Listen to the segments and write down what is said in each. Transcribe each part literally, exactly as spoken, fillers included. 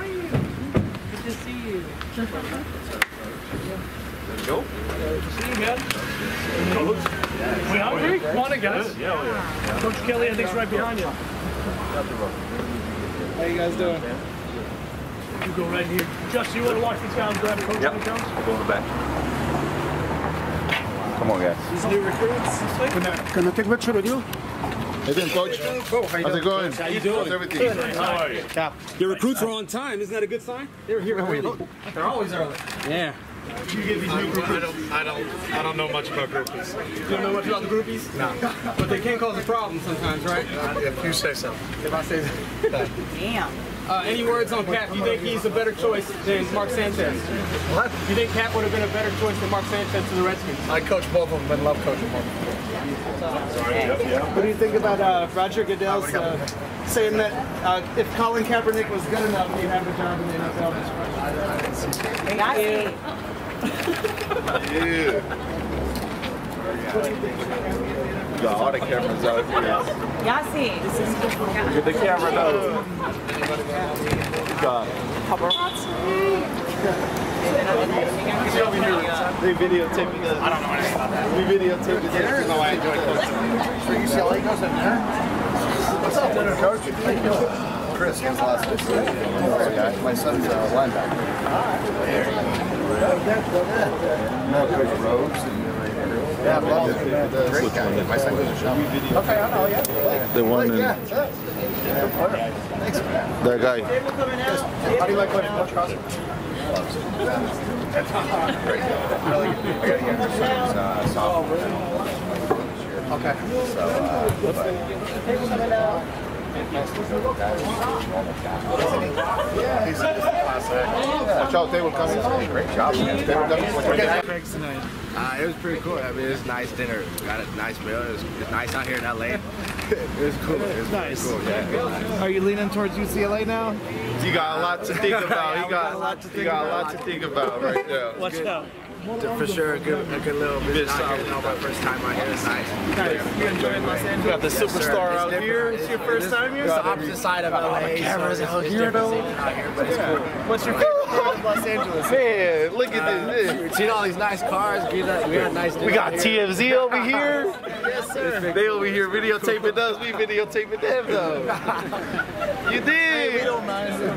are you? Good to see you. Let's go. Good to see you, man. We hungry? Come on in, guys. Yeah, yeah. Coach Kelly, I think, is right behind you. How you guys doing? You go right here. Justin, you want to walk this down and grab Coach yep. when he comes? I'll go in the back. Come on, guys. These new recruits. Can I take a picture with you? Hey, then, Coach. Oh, how you How's doing? it going? How you doing? How's everything? Good. How are you? Yeah. Your recruits are on time. Isn't that a good sign? They're here early. They're always early. Yeah. You get these new groupies. I don't, I don't, I don't know much about groupies. You don't know much about the groupies? No. But they can cause a problem sometimes, right? If you say so. If I say so. Damn. Uh, any words on Cap? Do you think he's a better choice than Mark Sanchez? What? Do you think Cap would have been a better choice than Mark Sanchez to the Redskins? I coached both of them, but love coaching both of them. What do you think about uh, Roger Goodell's uh, saying that uh, if Colin Kaepernick was good enough, he'd have a job in the N F L? Got it. Yeah. Got all the cameras out here. Y'all see. Look at the camera though. Got it. They videotaped the. I don't know anything about that. We videotaped the dinner. No, I enjoyed it. For U C L A, goes to dinner. What's up, dinner, Coach? Chris, his last name. My son's a linebacker. No, Coach Rhodes. Yeah, the drink guy. My son goes to shop. Okay, I know. Yeah. The one. Thanks. That guy. How do you like Coach? That's great. Really, I got a younger son's uh, sophomore this year. Okay. So, uh, but, yeah, he's a class act. Watch they were coming. Great job, man. They were coming. tonight. Uh, it was pretty cool. I mean, it was a nice dinner. We got a nice meal. It was, it was nice out here in L A. It was cool. It was nice. Cool. Yeah. Are you leaning towards U C L A now? You got a lot to think about. You got a lot to think about. You got a lot to think about right now. What's up? For sure, a good, a good little bit. Now my first time out here is nice. Nice. You enjoying Los Angeles? You got the superstar out here. It's your first time here. It's the opposite side of L A. Cameras out here though. What's your favorite part of Los Angeles? Man, look at this. We've seen all these nice cars. We got nice. We got T M Z over here. Yes, sir. They over here videotaping us. We videotaping them though. You did.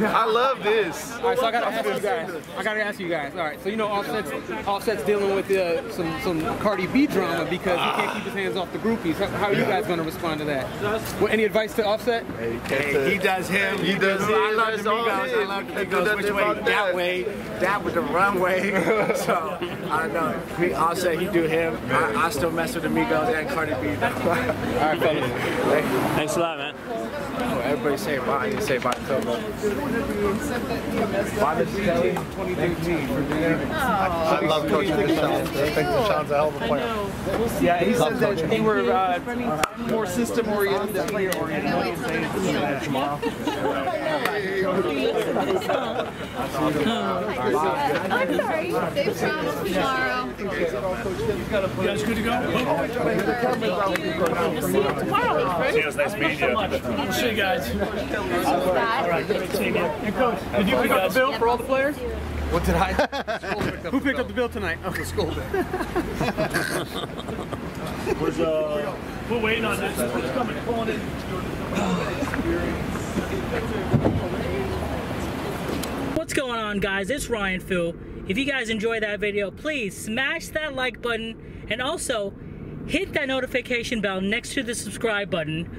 I love this. All right, so I gotta ask you guys. I gotta ask you guys. All right, so you know Offset's, Offset's dealing with uh, some some Cardi B drama because he can't keep his hands off the groupies. How, how are you guys gonna respond to that? Well, any advice to Offset? Hey, hey, he does him. He does him. I love the Amigos. I love the Amigos. Which way? That, that way. That with the wrong way. So I don't know. Me, Offset, he do him. I, I still mess with the Amigos and Cardi B. All right, fellas. Thanks a lot, man. Oh, everybody say bye. You say bye. So I love Coach DeSean. I think DeSean's a hell of a player. Yeah, he said that they were uh, more system-oriented than player-oriented. I'm sorry. They've traveled tomorrow. You guys good to go? See you next meeting. See you guys. All right, great seeing you. And Coach, did you pick up the bill for all the players? What did I? Picked Who picked up the bill tonight? Oh, the school bill. uh, We're waiting on that. It's coming. Pulling in. What's going on, guys? It's Ryan Fu. If you guys enjoyed that video, please smash that like button and also hit that notification bell next to the subscribe button,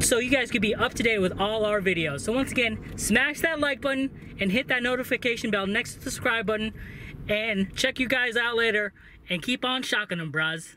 so you guys could be up to date with all our videos. So once again, smash that like button and hit that notification bell next to the subscribe button, and check you guys out later and keep on shocking them, bros.